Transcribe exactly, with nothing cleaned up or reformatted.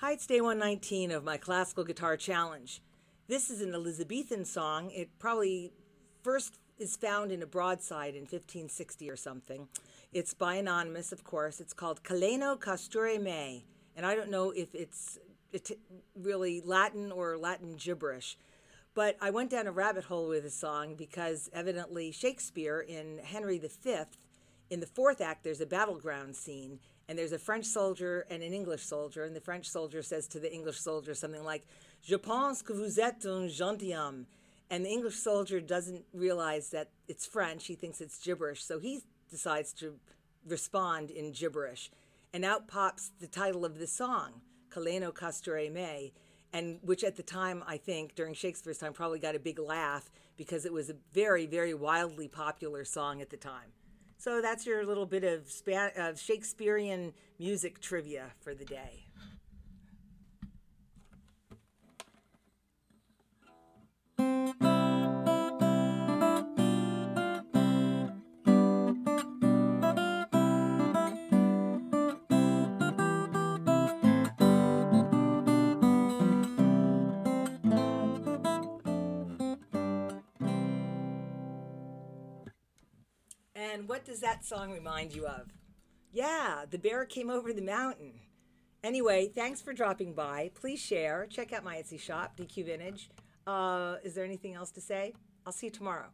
Hi, it's day one nineteen of my classical guitar challenge. This is an Elizabethan song. It probably first is found in a broadside in fifteen sixty or something. It's by Anonymous, of course. It's called Caleno Custure Me, and I don't know if it's really Latin or Latin gibberish, but I went down a rabbit hole with this song because evidently Shakespeare in Henry the Fifth, in the fourth act, there's a battleground scene, and there's a French soldier and an English soldier, and the French soldier says to the English soldier something like, "Je pense que vous êtes un gentilhomme," and the English soldier doesn't realize that it's French. He thinks it's gibberish, so he decides to respond in gibberish, and out pops the title of the song, Caleno Custure Me, and which at the time, I think, during Shakespeare's time, probably got a big laugh because it was a very, very wildly popular song at the time. So that's your little bit of, Span of Shakespearean music trivia for the day. And what does that song remind you of? Yeah, the bear came over the mountain. Anyway, thanks for dropping by. Please share. Check out my Etsy shop, D Q Vintage. Uh, is there anything else to say? I'll see you tomorrow.